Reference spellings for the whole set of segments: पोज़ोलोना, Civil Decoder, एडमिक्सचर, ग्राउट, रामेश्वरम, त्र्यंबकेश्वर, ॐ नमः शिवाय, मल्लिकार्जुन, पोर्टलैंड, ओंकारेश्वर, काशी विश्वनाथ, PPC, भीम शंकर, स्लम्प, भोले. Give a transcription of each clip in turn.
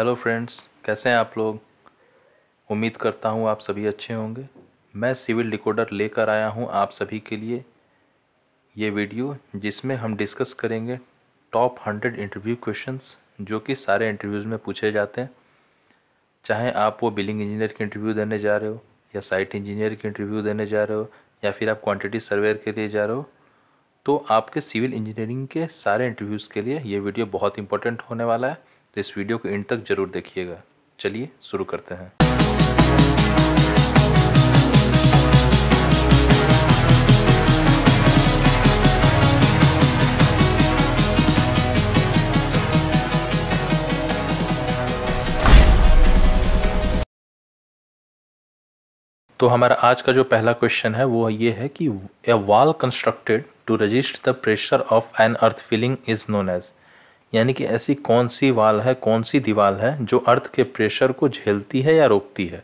Hello friends, कैसे हैं आप लोग। उम्मीद करता हूं आप सभी अच्छे होंगे। मैं सिविल डिकोडर लेकर आया हूं आप सभी के लिए ये वीडियो, जिसमें हम डिस्कस करेंगे टॉप 100 इंटरव्यू क्वेश्चंस जो कि सारे इंटरव्यूज़ में पूछे जाते हैं। चाहे आप वो बिलिंग इंजीनियर के इंटरव्यू देने जा रहे हो, या साइट इंजीनियर के इंटरव्यू देने जा रहे हो, या फिर आप क्वान्टिटी सर्वेयर के लिए जा रहे हो, तो आपके सिविल इंजीनियरिंग के सारे इंटरव्यूज़ के लिए ये वीडियो बहुत इंपॉर्टेंट होने वाला है। तो इस वीडियो को एंड तक ज़रूर देखिएगा। चलिए शुरू करते हैं। तो हमारा आज का जो पहला क्वेश्चन है वो ये है कि a wall constructed to register the pressure of an earth filling is known as. यानी कि ऐसी कौन सी वाल है, कौन सी दीवार है जो अर्थ के प्रेशर को झेलती है या रोकती है।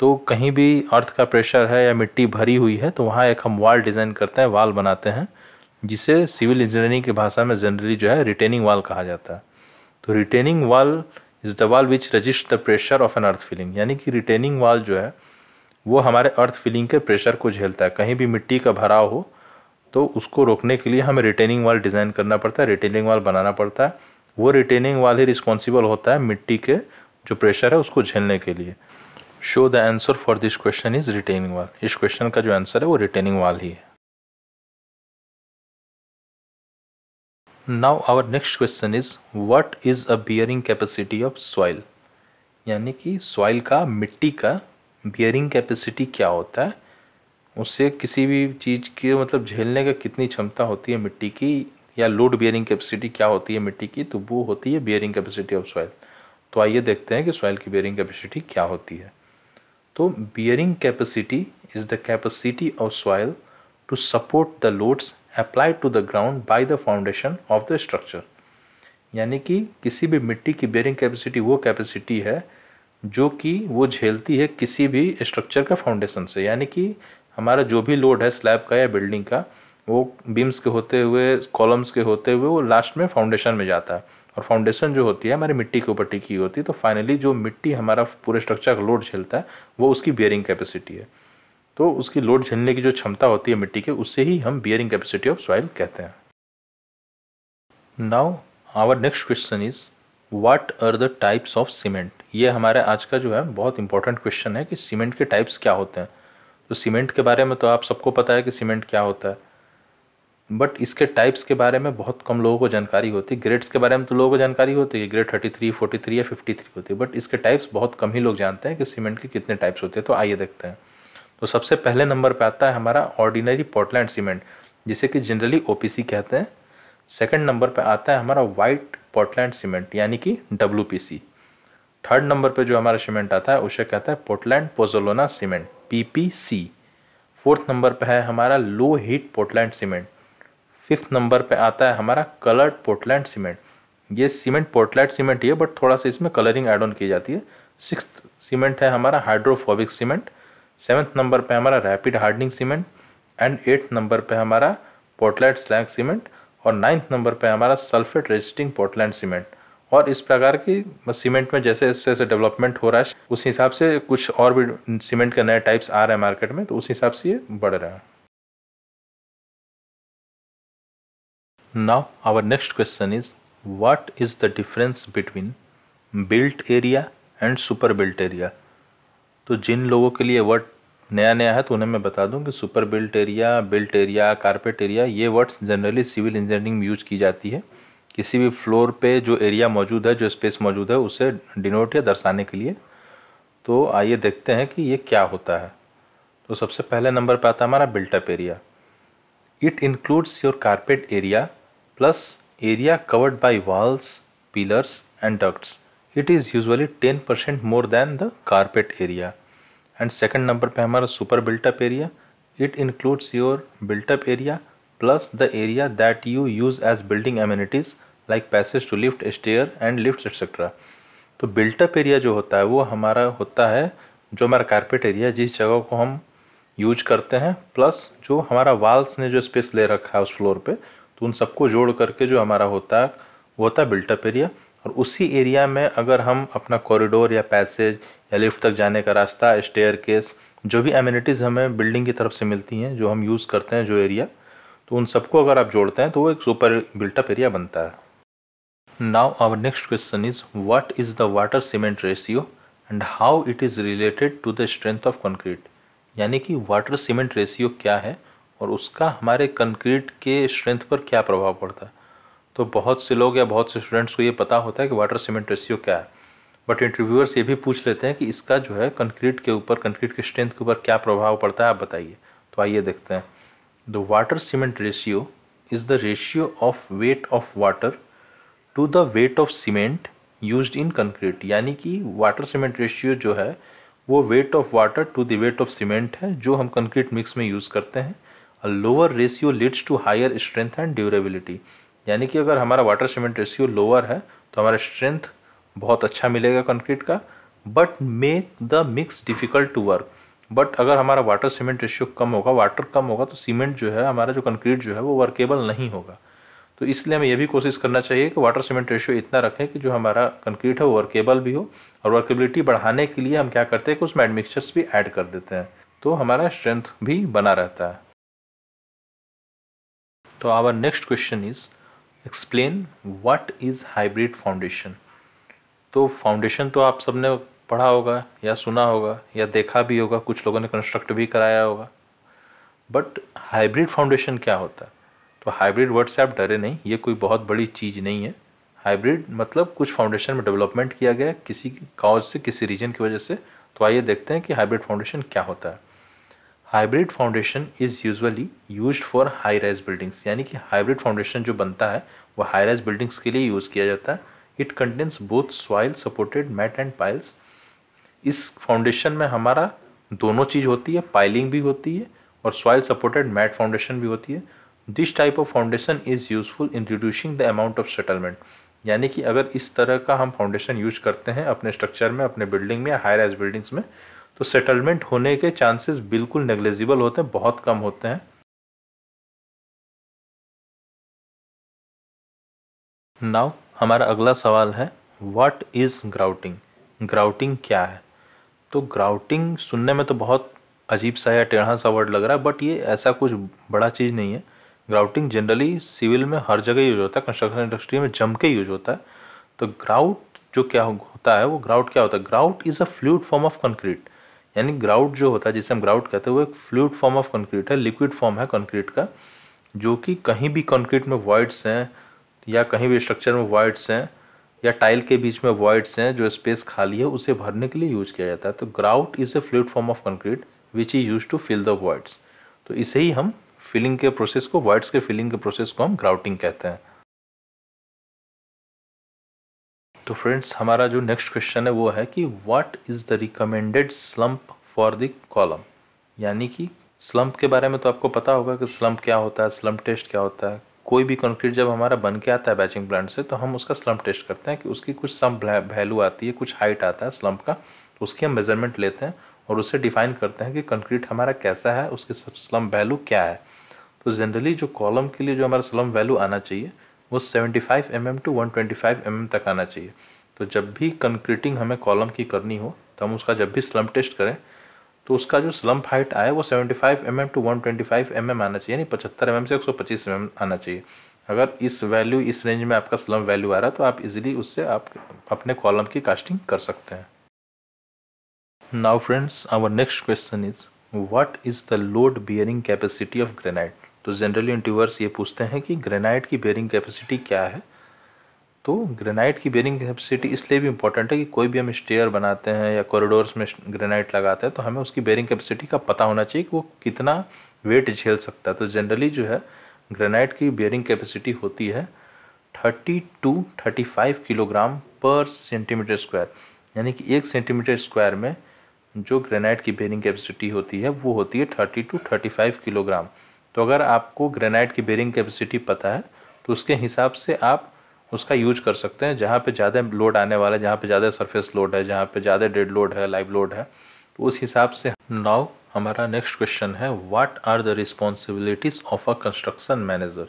तो कहीं भी अर्थ का प्रेशर है या मिट्टी भरी हुई है, तो वहाँ एक हम वॉल डिज़ाइन करते हैं, वॉल बनाते हैं, जिसे सिविल इंजीनियरिंग की भाषा में जनरली जो है रिटेनिंग वॉल कहा जाता है। तो retaining wall is the wall which register the pressure of an earth filling. यानी कि रिटेनिंग वॉल जो है वो हमारे अर्थ फिलिंग के प्रेशर को झेलता है। कहीं भी मिट्टी का भराव हो तो उसको रोकने के लिए हमें रिटेनिंग वॉल डिज़ाइन करना पड़ता है, रिटेनिंग वॉल बनाना पड़ता है। वो रिटेनिंग वॉल ही रिस्पॉन्सिबल होता है मिट्टी के जो प्रेशर है उसको झेलने के लिए। So the answer for this question is retaining wall. इस क्वेश्चन का जो आंसर है वो रिटेनिंग वॉल ही है। Now our next question is what is a bearing capacity of soil. यानी कि सॉइल का, मिट्टी का बियरिंग कैपेसिटी क्या होता है, उससे किसी भी चीज़ के मतलब झेलने का कितनी क्षमता होती है मिट्टी की, या लोड बियरिंग कैपेसिटी क्या होती है मिट्टी की। तो वो होती है बियरिंग कैपेसिटी ऑफ सॉइल। तो आइए देखते हैं कि सॉइल की बियरिंग कैपेसिटी क्या होती है। तो bearing capacity is the capacity of soil to support the loads applied to the ground by the foundation of the structure. यानी कि किसी भी मिट्टी की बियरिंग कैपेसिटी वो कैपेसिटी है जो कि वो झेलती है किसी भी स्ट्रक्चर का फाउंडेशन से। यानी कि हमारा जो भी लोड है स्लैब का या बिल्डिंग का, वो बीम्स के होते हुए, कॉलम्स के होते हुए, वो लास्ट में फाउंडेशन में जाता है। और फाउंडेशन जो होती है हमारी मिट्टी के ऊपर टिकी होती है। तो फाइनली जो मिट्टी हमारा पूरे स्ट्रक्चर का लोड झेलता है वो उसकी बियरिंग कैपेसिटी है। तो उसकी लोड झेलने की जो क्षमता होती है मिट्टी के, उससे ही हम बियरिंग कैपेसिटी ऑफ सॉइल कहते हैं। Now our next question is what are the types of cement. ये हमारे आज का जो है बहुत इंपॉर्टेंट क्वेश्चन है कि सीमेंट के टाइप्स क्या होते हैं। तो सीमेंट के बारे में तो आप सबको पता है कि सीमेंट क्या होता है, बट इसके टाइप्स के बारे में बहुत कम लोगों को जानकारी होती है। ग्रेड्स के बारे में तो लोगों को जानकारी होती है कि ग्रेड 33, 43 या 53 होती है, बट इसके टाइप्स बहुत कम ही लोग जानते हैं कि सीमेंट के कितने टाइप्स होते हैं। तो आइए देखते हैं। तो सबसे पहले नंबर पर आता है हमारा ऑर्डिनरी पोर्टलैंड सीमेंट, जिसे कि जनरली ओपीसी कहते हैं। सेकेंड नंबर पर आता है हमारा वाइट पोर्टलैंड सीमेंट यानी कि डब्ल्यूपीसी। थर्ड नंबर पे जो हमारा सीमेंट आता है उसे कहता है पोर्टलैंड पोज़ोलोना cement PPC। Fourth number पे है हमारा low heat पोर्टलैंड cement. Fifth number पे आता है हमारा कलर्ड पोर्टलैंड सीमेंट। ये सीमेंट पोर्टलैंड सीमेंट ही है, बट थोड़ा सा इसमें कलरिंग ऐड ऑन की जाती है। सिक्स्थ सीमेंट है हमारा हाइड्रोफोबिक सीमेंट। सेवन्थ नंबर पे हमारा rapid hardening cement and eighth number पे हमारा पोर्टलैंड स्लैग सीमेंट और नाइन्थ नंबर पे हमारा सल्फेट रेजिस्टिंग पोर्टलैंड सीमेंट। और इस प्रकार की सीमेंट में जैसे जैसे डेवलपमेंट हो रहा है उस हिसाब से कुछ और भी सीमेंट के नए टाइप्स आ रहे हैं मार्केट में, तो उस हिसाब से ये बढ़ रहा है। Now our next question is what is the difference between built area and super built area. तो जिन लोगों के लिए वर्ड नया नया है तो उन्हें मैं बता दूं कि super built area, carpet area, ये वर्ड्स जनरली सिविल इंजीनियरिंग में यूज की जाती है। किसी भी फ्लोर पे जो एरिया मौजूद है, जो स्पेस मौजूद है, उसे डिनोट या दर्शाने के लिए। तो आइए देखते हैं कि ये क्या होता है। तो सबसे पहले नंबर पे आता है हमारा built up area. It includes your carpet area plus area covered by walls, pillars and ducts. It is usually 10% more than the carpet area. And second number पे हमारा super built up area. It includes your built up area plus the area that you use as building amenities like passage to lift, stair and lift etcetera. तो built up area जो होता है वो हमारा होता है जो हमारा कारपेट एरिया, जिस जगह को हम यूज करते हैं, प्लस जो हमारा वाल्स ने जो स्पेस ले रखा है उस फ्लोर पे, तो उन सबको जोड़ करके जो हमारा होता है वो होता है बिल्टअप एरिया। और उसी एरिया में अगर हम अपना कॉरिडोर या पैसेज या लिफ्ट तक जाने का रास्ता, स्टेयरकेस, जो भी एमिनिटीज़ हमें बिल्डिंग की तरफ से मिलती हैं, जो हम यूज़ करते हैं, जो एरिया, तो उन सबको अगर आप जोड़ते हैं तो वो एक सुपर बिल्टअप एरिया बनता है। Now our next question is what is the water cement ratio and how it is related to the strength of concrete. यानी कि वाटर सीमेंट रेशियो क्या है और उसका हमारे कंक्रीट के स्ट्रेंथ पर क्या प्रभाव पड़ता है। तो बहुत से लोग या बहुत से स्टूडेंट्स को ये पता होता है कि वाटर सीमेंट रेशियो क्या है, बट इंटरव्यूअर्स ये भी पूछ लेते हैं कि इसका जो है कंक्रीट के ऊपर, कंक्रीट के स्ट्रेंथ के ऊपर क्या प्रभाव पड़ता है, आप बताइए। तो आइए देखते हैं। The water cement ratio is the ratio of weight of water to the weight of cement used in concrete. यानी कि वाटर सीमेंट रेशियो जो है वो weight of water to the weight of cement है जो हम कंक्रीट मिक्स में use करते हैं। A lower ratio leads to higher strength and durability. यानी कि अगर हमारा वाटर सीमेंट रेशियो लोअर है तो हमारा स्ट्रेंथ बहुत अच्छा मिलेगा कंक्रीट का, but make the mix difficult to work. But अगर हमारा वाटर सीमेंट रेशियो कम होगा, वाटर कम होगा, तो सीमेंट जो है, हमारा जो कंक्रीट जो है वो वर्केबल नहीं होगा। तो इसलिए हमें यह भी कोशिश करना चाहिए कि वाटर सीमेंट रेशियो इतना रखें कि जो हमारा कंक्रीट है वो वर्केबल भी हो। और वर्केबिलिटी बढ़ाने के लिए हम क्या करते हैं कि उसमें एडमिक्सचर्स भी ऐड कर देते हैं, तो हमारा स्ट्रेंथ भी बना रहता है। तो our next question is explain what is hybrid foundation. तो फाउंडेशन तो आप सबने पढ़ा होगा या सुना होगा या देखा भी होगा, कुछ लोगों ने कंस्ट्रक्ट भी कराया होगा, बट हाइब्रिड फाउंडेशन क्या होता है। तो हाइब्रिड वर्ड से आप डरे नहीं, ये कोई बहुत बड़ी चीज़ नहीं है। हाइब्रिड मतलब कुछ फाउंडेशन में डेवलपमेंट किया गया किसी काउज से, किसी रीजन की वजह से। तो आइए देखते हैं कि हाइब्रिड फाउंडेशन क्या होता है। Hybrid foundation is usually used for high rise buildings. यानी कि हाइब्रिड फाउंडेशन जो बनता है वह हाई राइज बिल्डिंग्स के लिए यूज़ किया जाता है। It contains both soil supported mat and piles. इस फाउंडेशन में हमारा दोनों चीज़ होती है, पाइलिंग भी होती है और सॉइल सपोर्टेड मैट फाउंडेशन भी होती है। This type of foundation is useful in reducing the amount of settlement. यानी कि अगर इस तरह का हम फाउंडेशन यूज करते हैं अपने स्ट्रक्चर में, अपने बिल्डिंग में, हाई राइज बिल्डिंग्स में, तो सेटलमेंट होने के चांसेस बिल्कुल नेग्लिजिबल होते हैं, बहुत कम होते हैं। नाउ हमारा अगला सवाल है व्हाट इज़ ग्राउटिंग। ग्राउटिंग क्या है। तो ग्राउटिंग सुनने में तो बहुत अजीब सा या टेढ़ा सा वर्ड लग रहा है, बट ये ऐसा कुछ बड़ा चीज़ नहीं है। ग्राउटिंग जनरली सिविल में हर जगह यूज होता है, कंस्ट्रक्शन इंडस्ट्री में जम के यूज होता है। तो ग्राउट जो क्या होता है, वो ग्राउट क्या होता है। ग्राउट is a fluid form of concrete. यानी ग्राउट जो होता है, जिसे हम ग्राउट कहते हैं, वो एक फ्लूइड फॉर्म ऑफ कंक्रीट है, लिक्विड फॉर्म है कंक्रीट का, जो कि कहीं भी कंक्रीट में वॉइड्स हैं या कहीं भी स्ट्रक्चर में वॉइड्स हैं या टाइल के बीच में वॉइड्स हैं, जो स्पेस खाली है उसे भरने के लिए यूज किया जाता है। तो ग्राउट is a fluid form of concrete which is use to fill the voids. तो इसे ही हम फिलिंग के प्रोसेस को, वॉइड्स के फिलिंग के प्रोसेस को हम ग्राउटिंग कहते हैं। तो फ्रेंड्स हमारा जो नेक्स्ट क्वेश्चन है वो है कि what is the recommended स्लम्प for the column. यानी कि स्लम्प के बारे में तो आपको पता होगा कि स्लम्प क्या होता है, स्लम्प टेस्ट क्या होता है। कोई भी कंक्रीट जब हमारा बन के आता है बैचिंग प्लांट से, तो हम उसका स्लम्प टेस्ट करते हैं कि उसकी कुछ स्लम्प वैल्यू आती है, कुछ हाइट आता है स्लम्प का, तो उसकी हम मेजरमेंट लेते हैं और उसे डिफाइन करते हैं कि कंक्रीट हमारा कैसा है, उसकी स्लम्प वैल्यू क्या है। तो जनरली जो कॉलम के लिए जो हमारा स्लम्प वैल्यू आना चाहिए वो 75 mm टू 125 mm तक आना चाहिए। तो जब भी कंक्रीटिंग हमें कॉलम की करनी हो तो हम उसका जब भी स्लम्प टेस्ट करें तो उसका जो स्लम्प हाइट आए वो 75 mm टू 125 mm आना चाहिए, यानी 75 mm से 125 mm आना चाहिए। अगर इस वैल्यू, इस रेंज में आपका स्लम्प वैल्यू आ रहा है तो आप इजीली उससे आप अपने कॉलम की कास्टिंग कर सकते हैं। Now friends our next question is what is the load bearing capacity of granite. तो जनरली इंटरव्यूअर्स ये पूछते हैं कि ग्रेनाइट की बियरिंग कैपेसिटी क्या है। तो ग्रेनाइट की बेयरिंग कैपेसिटी इसलिए भी इंपॉर्टेंट है कि कोई भी हम स्टेयर बनाते हैं या कॉरिडोर्स में ग्रेनाइट लगाते हैं तो हमें उसकी बेयरिंग कैपेसिटी का पता होना चाहिए कि वो कितना वेट झेल सकता है। तो जनरली जो है ग्रेनाइट की बेयरिंग कैपेसिटी होती है 30 to 35 किलोग्राम पर सेंटीमीटर स्क्वायर। यानी कि 1 सेंटीमीटर स्क्वायर में जो ग्रेनाइट की बेयरिंग कैपेसिटी होती है वो होती है 30 to 35 किलोग्राम। तो अगर आपको ग्रेनाइट की बेयरिंग कैपेसिटी पता है तो उसके हिसाब से आप उसका यूज कर सकते हैं। जहाँ पे ज़्यादा लोड आने वाला है, जहाँ पे ज़्यादा सरफेस लोड है, जहाँ पे ज़्यादा डेड लोड है, लाइव लोड है, तो उस हिसाब से। नाउ हमारा नेक्स्ट क्वेश्चन है what are the responsibilities of a construction manager.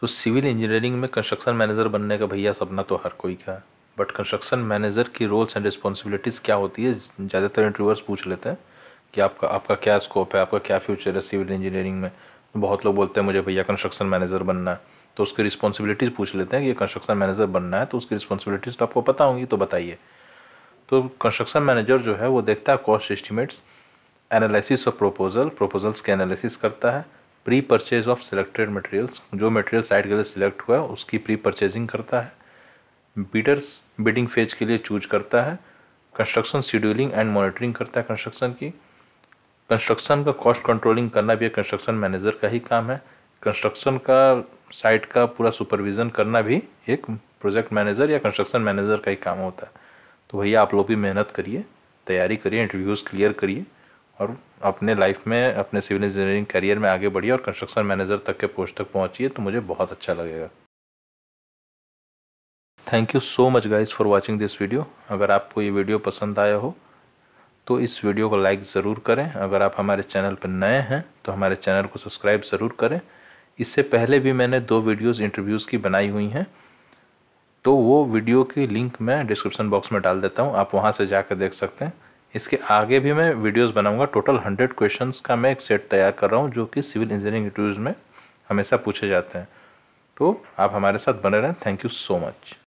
तो सिविल इंजीनियरिंग में कंस्ट्रक्शन मैनेजर बनने का भैया सपना तो हर कोई का है, बट कंस्ट्रक्शन मैनेजर की रोल्स एंड रिस्पॉन्सिबिलिटीज़ क्या होती है, ज़्यादातर इंटरव्यूअर्स पूछ लेते हैं कि आपका क्या स्कोप है, आपका क्या फ्यूचर है सिविल इंजीनियरिंग में। बहुत लोग बोलते हैं मुझे भैया कंस्ट्रक्शन मैनेजर बनना है, तो उसकी रिस्पॉन्सिबिलिटीज़ पूछ लेते हैं कि कंस्ट्रक्शन मैनेजर बनना है तो उसकी रिस्पॉन्सिबिलिटीज़ तो आपको पता होंगी, तो बताइए। तो कंस्ट्रक्शन मैनेजर जो है वो देखता है cost estimates, analysis of proposals के एनालिसिस करता है, pre purchase of selected materials, जो मटेरियल साइट के लिए सिलेक्ट हुआ है उसकी प्री परचेजिंग करता है, बिडर्स बिडिंग फेज के लिए चूज करता है, कंस्ट्रक्शन शेड्यूलिंग एंड मॉनिटरिंग करता है कंस्ट्रक्शन की। कंस्ट्रक्शन का कॉस्ट कंट्रोलिंग करना भी कंस्ट्रक्शन मैनेजर का ही काम है, कंस्ट्रक्शन का साइट का पूरा सुपरविज़न करना भी एक प्रोजेक्ट मैनेजर या कंस्ट्रक्शन मैनेजर का ही काम होता है। तो भैया आप लोग भी मेहनत करिए, तैयारी करिए, इंटरव्यूज़ क्लियर करिए और अपने लाइफ में अपने सिविल इंजीनियरिंग करियर में आगे बढ़िए और कंस्ट्रक्शन मैनेजर तक के पोस्ट तक पहुंचिए, तो मुझे बहुत अच्छा लगेगा। Thank you so much guys for watching this video. अगर आपको ये वीडियो पसंद आया हो तो इस वीडियो को लाइक ज़रूर करें। अगर आप हमारे चैनल पर नए हैं तो हमारे चैनल को सब्सक्राइब ज़रूर करें। इससे पहले भी मैंने 2 वीडियोज़ इंटरव्यूज़ की बनाई हुई हैं, तो वो वीडियो की लिंक मैं डिस्क्रिप्शन बॉक्स में डाल देता हूँ, आप वहाँ से जाकर देख सकते हैं। इसके आगे भी मैं वीडियोस बनाऊंगा। टोटल 100 क्वेश्चंस का मैं एक सेट तैयार कर रहा हूँ जो कि सिविल इंजीनियरिंग इंटरव्यूज़ में हमेशा पूछे जाते हैं। तो आप हमारे साथ बने रहें। Thank you so much.